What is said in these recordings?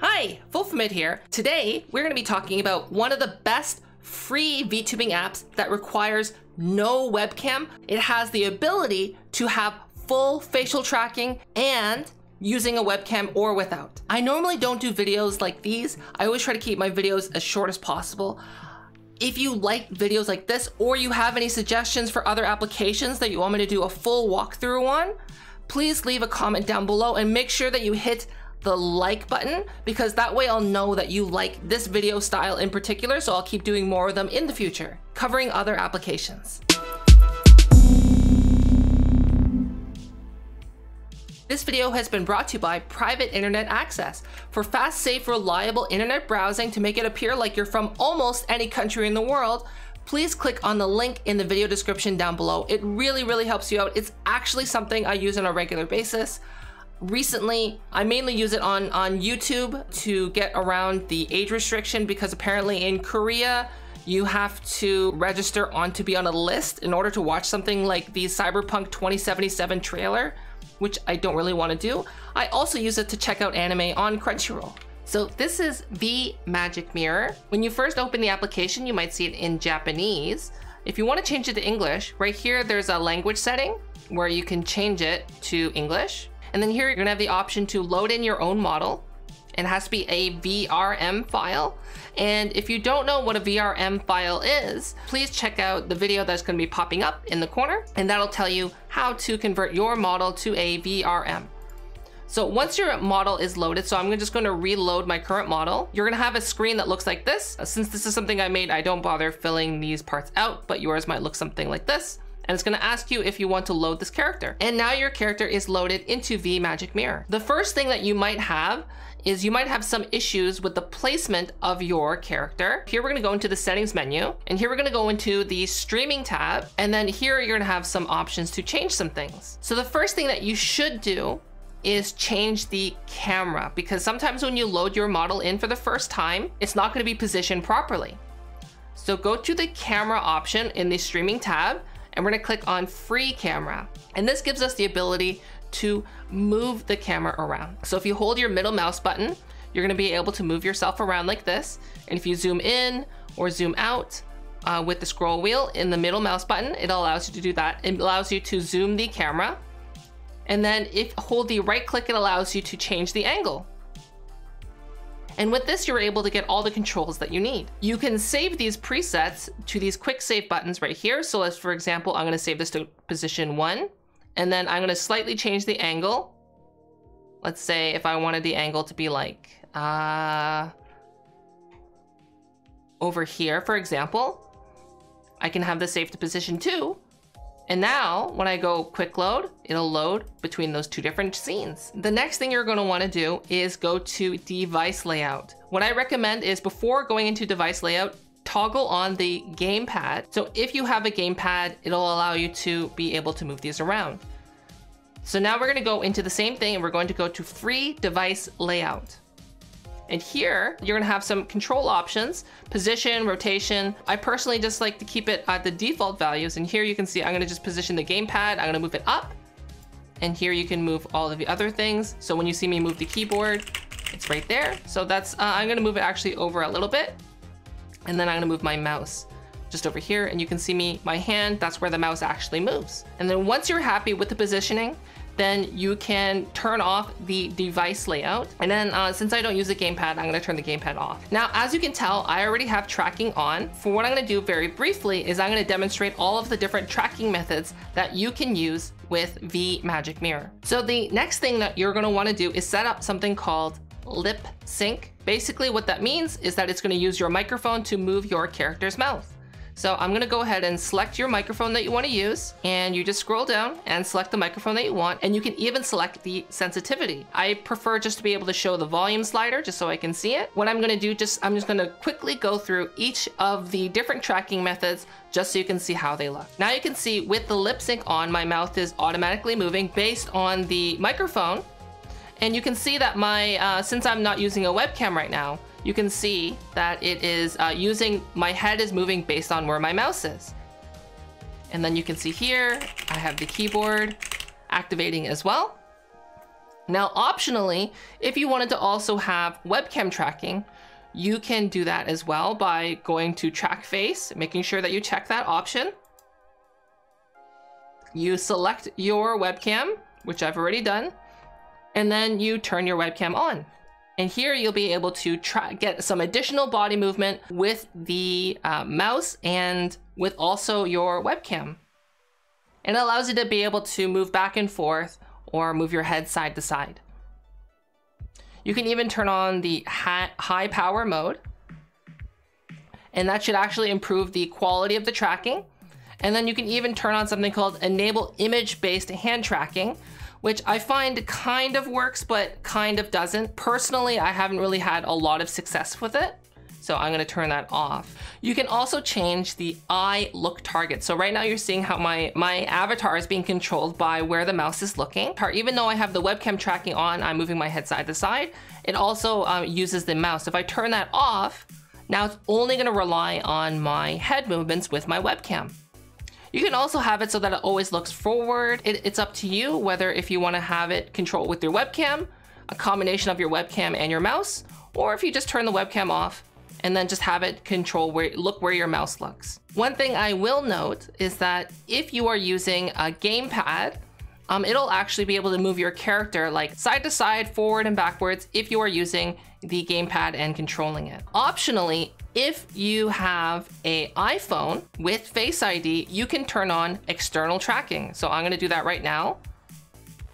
Hi, Fofamit here. Today, we're going to be talking about one of the best free VTubing apps that requires no webcam. It has the ability to have full facial tracking and using a webcam or without. I normally don't do videos like these. I always try to keep my videos as short as possible. If you like videos like this, or you have any suggestions for other applications that you want me to do a full walkthrough on, please leave a comment down below and make sure that you hit the like button, because that way I'll know that you like this video style in particular, so I'll keep doing more of them in the future, covering other applications. This video has been brought to you by Private Internet Access. For fast, safe, reliable internet browsing to make it appear like you're from almost any country in the world, please click on the link in the video description down below. It really helps you out. It's actually something I use on a regular basis. Recently, I mainly use it on YouTube to get around the age restriction, because apparently in Korea, you have to register to be on a list in order to watch something like the Cyberpunk 2077 trailer, which I don't really want to do. I also use it to check out anime on Crunchyroll. So this is VMagicMirror Mirror. When you first open the application, you might see it in Japanese. If you want to change it to English, right here, there's a language setting where you can change it to English. And then here you're gonna have the option to load in your own model. It has to be a VRM file. And if you don't know what a VRM file is, please check out the video that's going to be popping up in the corner, and that'll tell you how to convert your model to a VRM. So once your model is loaded, so I'm just going to reload my current model. You're going to have a screen that looks like this. Since this is something I made, I don't bother filling these parts out, but yours might look something like this. And it's gonna ask you if you want to load this character. And now your character is loaded into VMagicMirror. The first thing that you might have is you might have some issues with the placement of your character. Here we're gonna go into the settings menu, and here we're gonna go into the streaming tab, and then here you're gonna have some options to change some things. So the first thing that you should do is change the camera, because sometimes when you load your model in for the first time, it's not gonna be positioned properly. So go to the camera option in the streaming tab, and we're gonna click on free camera. And this gives us the ability to move the camera around. So if you hold your middle mouse button, you're gonna be able to move yourself around like this. And if you zoom in or zoom out with the scroll wheel in the middle mouse button, it allows you to do that. It allows you to zoom the camera. And then if hold the right click, it allows you to change the angle. And with this, you're able to get all the controls that you need. You can save these presets to these quick save buttons right here. So let's, for example, I'm gonna save this to position 1, and then I'm gonna slightly change the angle. Let's say if I wanted the angle to be like over here, for example, I can have this saved to position 2. And now when I go quick load, it'll load between those two different scenes. The next thing you're going to want to do is go to device layout. What I recommend is before going into device layout, toggle on the gamepad. So if you have a gamepad, it'll allow you to be able to move these around. So now we're going to go into the same thing, and we're going to go to free device layout. And here, you're gonna have some control options, position, rotation. I personally just like to keep it at the default values. And here you can see, I'm gonna just position the gamepad, I'm gonna move it up. And here you can move all of the other things. So when you see me move the keyboard, it's right there. So that's, I'm gonna move it actually over a little bit. And then I'm gonna move my mouse just over here. And you can see me, my hand, that's where the mouse actually moves. And then once you're happy with the positioning, then you can turn off the device layout. And then since I don't use the gamepad, I'm gonna turn the gamepad off. Now, as you can tell, I already have tracking on. For what I'm gonna do very briefly is I'm gonna demonstrate all of the different tracking methods that you can use with VMagicMirror. So the next thing that you're gonna wanna do is set up something called lip sync. Basically what that means is that it's gonna use your microphone to move your character's mouth. So I'm gonna go ahead and select your microphone that you wanna use, and you just scroll down and select the microphone that you want, and you can even select the sensitivity. I prefer just to be able to show the volume slider just so I can see it. What I'm gonna do, I'm just gonna quickly go through each of the different tracking methods just so you can see how they look. Now you can see with the lip sync on, my mouth is automatically moving based on the microphone. And you can see that my, since I'm not using a webcam right now, you can see that it is my head is moving based on where my mouse is. And then you can see here, I have the keyboard activating as well. Now, optionally, if you wanted to also have webcam tracking, you can do that as well by going to track face, making sure that you check that option. You select your webcam, which I've already done, and then you turn your webcam on. And here you'll be able to get some additional body movement with the mouse and with also your webcam. And it allows you to be able to move back and forth or move your head side to side. You can even turn on the high power mode, and that should actually improve the quality of the tracking. And then you can even turn on something called enable image-based hand tracking, which I find kind of works, but kind of doesn't. Personally, I haven't really had a lot of success with it, so I'm gonna turn that off. You can also change the eye look target. So right now you're seeing how my avatar is being controlled by where the mouse is looking. Even though I have the webcam tracking on, I'm moving my head side to side. It also uses the mouse. If I turn that off, now it's only gonna rely on my head movements with my webcam. You can also have it so that it always looks forward. It's up to you whether if you want to have it controlled with your webcam, a combination of your webcam and your mouse, or if you just turn the webcam off and then just have it control where your mouse looks. One thing I will note is that if you are using a gamepad, it'll actually be able to move your character like side to side, forward and backwards if you are using the gamepad and controlling it. Optionally, if you have an iPhone with Face ID, you can turn on external tracking. So I'm gonna do that right now.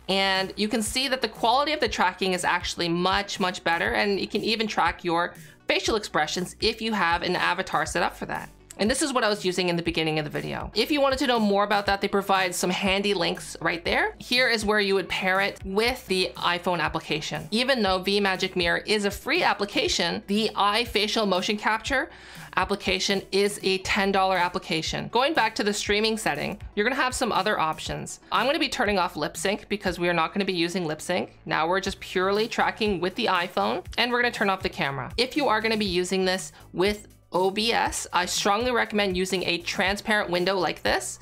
And you can see that the quality of the tracking is actually much, much better. And you can even track your facial expressions if you have an avatar set up for that. And this is what I was using in the beginning of the video. If you wanted to know more about that, they provide some handy links right there. Here is where you would pair it with the iPhone application. Even though VMagicMirror is a free application, the iFacial Motion Capture application is a $10 application. Going back to the streaming setting, you're gonna have some other options. I'm gonna be turning off lip sync because we are not gonna be using lip sync. Now we're just purely tracking with the iPhone, and we're gonna turn off the camera. If you are gonna be using this with OBS, I strongly recommend using a transparent window like this.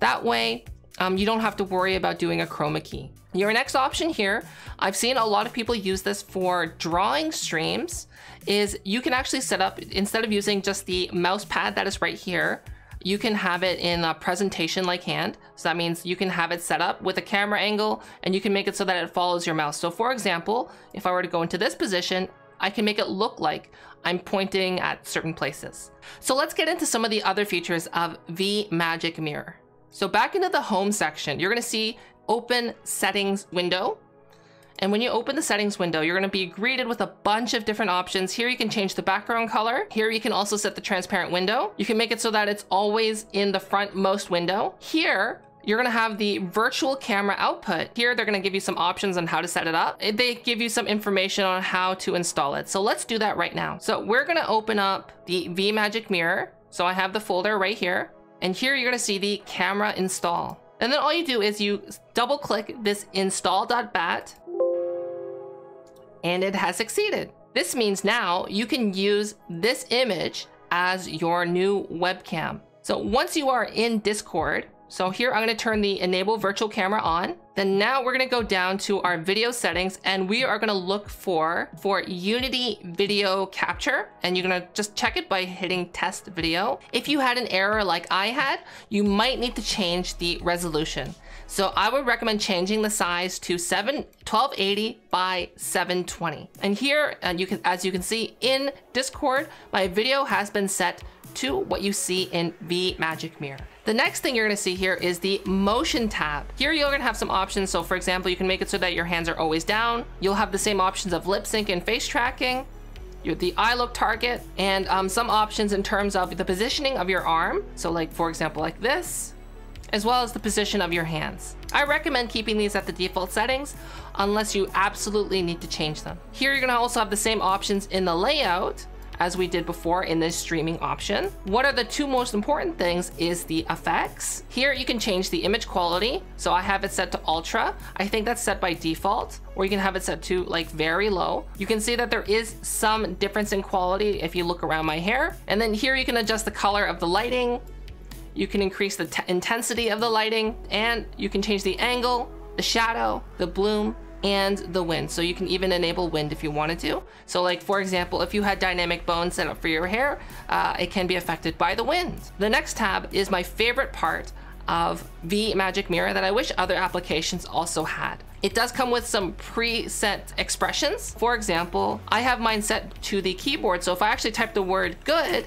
That way, you don't have to worry about doing a chroma key. Your next option here, I've seen a lot of people use this for drawing streams, is you can actually set up, instead of using just the mouse pad that is right here, you can have it in a presentation like hand. So that means you can have it set up with a camera angle and you can make it so that it follows your mouse. So for example, if I were to go into this position, I can make it look like I'm pointing at certain places. So let's get into some of the other features of VMagicMirror. So back into the home section, you're gonna see open settings window. And when you open the settings window, you're gonna be greeted with a bunch of different options. Here you can change the background color. Here you can also set the transparent window. You can make it so that it's always in the frontmost window. Here, you're gonna have the virtual camera output. Here, they're gonna give you some options on how to set it up. They give you some information on how to install it. So let's do that right now. So we're gonna open up the VMagicMirror. So I have the folder right here. And here you're gonna see the camera install. And then all you do is you double click this install.bat and it has succeeded. This means now you can use this image as your new webcam. So once you are in Discord, so here I'm gonna turn the enable virtual camera on. Then now we're gonna go down to our video settings and we are gonna look for Unity video capture. And you're gonna just check it by hitting test video. If you had an error like I had, you might need to change the resolution. So I would recommend changing the size to 1280 by 720. And here, as you can see in Discord, my video has been set to what you see in VMagicMirror. The next thing you're gonna see here is the motion tab. Here you're gonna have some options. So for example, you can make it so that your hands are always down. You'll have the same options of lip sync and face tracking, the eye look target, and some options in terms of the positioning of your arm. So like, for example, like this, as well as the position of your hands. I recommend keeping these at the default settings unless you absolutely need to change them. Here you're gonna also have the same options in the layout as we did before in this streaming option. What are the two most important things is the effects. Here you can change the image quality. So I have it set to ultra. I think that's set by default, or you can have it set to like very low. You can see that there is some difference in quality if you look around my hair. And then here you can adjust the color of the lighting. You can increase the intensity of the lighting, and you can change the angle, the shadow, the bloom, and the wind. So you can even enable wind if you wanted to. So like, for example, if you had dynamic bones set up for your hair, it can be affected by the wind. The next tab is my favorite part of Magic Mirror that I wish other applications also had. It does come with some preset expressions. For example, I have mine set to the keyboard. So if I actually type the word good,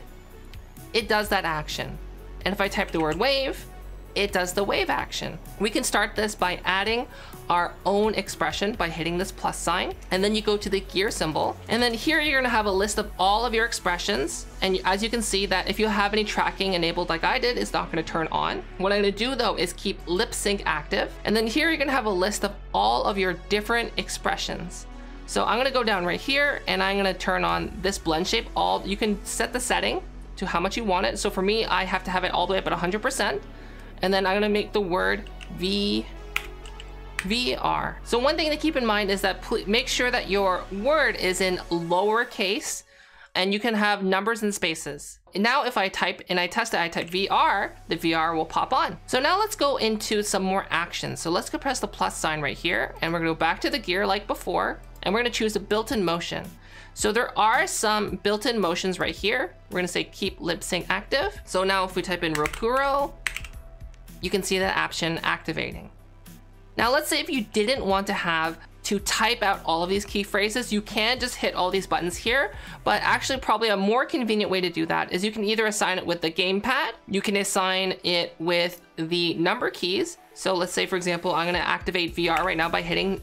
it does that action. And if I type the word wave, it does the wave action. We can start this by adding our own expression by hitting this plus sign, and then you go to the gear symbol, and then here you're gonna have a list of all of your expressions. And as you can see, that if you have any tracking enabled like I did, it's not gonna turn on. What I'm gonna do though is keep lip sync active, and then here you're gonna have a list of all of your different expressions. So I'm gonna go down right here and I'm gonna turn on this blend shape. All you can set the setting to how much you want it. So for me, I have to have it all the way up at 100%. And then I'm gonna make the word VR. So one thing to keep in mind is that make sure that your word is in lowercase, and you can have numbers and spaces. And now if I type, and I test it, I type VR, the VR will pop on. So now let's go into some more actions. So let's go press the plus sign right here, and we're gonna go back to the gear like before, and we're gonna choose a built-in motion. So there are some built-in motions right here. We're gonna say keep lip sync active. So now if we type in Rokuro, you can see that option activating. Now let's say if you didn't want to have to type out all of these key phrases, you can just hit all these buttons here, but actually probably a more convenient way to do that is you can either assign it with the gamepad, you can assign it with the number keys. So let's say, for example, I'm gonna activate VR right now by hitting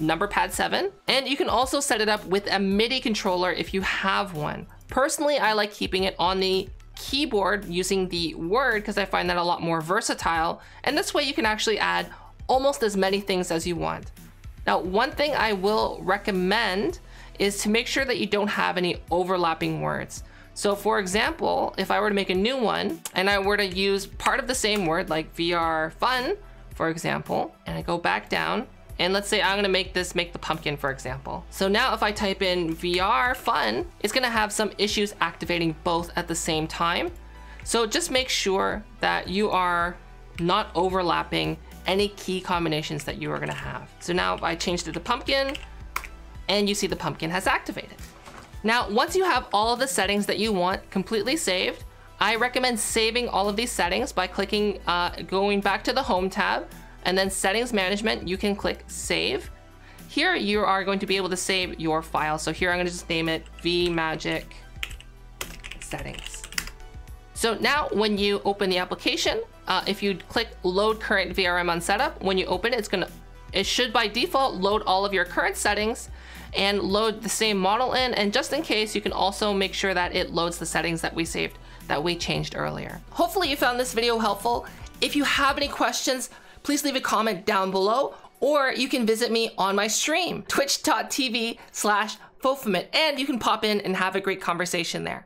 number pad 7. And you can also set it up with a MIDI controller if you have one. Personally, I like keeping it on the keyboard using the word because I find that a lot more versatile, and this way you can actually add almost as many things as you want. Now, one thing I will recommend is to make sure that you don't have any overlapping words. So for example, if I were to make a new one and I were to use part of the same word like VR fun, for example, and I go back down and let's say I'm gonna make the pumpkin, for example. So now if I type in VR fun, it's gonna have some issues activating both at the same time. So just make sure that you are not overlapping any key combinations that you are gonna have. So now if I change to the pumpkin, and you see the pumpkin has activated. Now, once you have all of the settings that you want completely saved, I recommend saving all of these settings by clicking, going back to the home tab, and then settings management, you can click save. Here you are going to be able to save your file. So here I'm gonna just name it VMagic settings. So now when you open the application, if you click load current VRM on setup, when you open it, it should by default load all of your current settings and load the same model in. And just in case, you can also make sure that it loads the settings that we saved, that we changed earlier. Hopefully you found this video helpful. If you have any questions, please leave a comment down below, or you can visit me on my stream, twitch.tv/Fofamit, and you can pop in and have a great conversation there.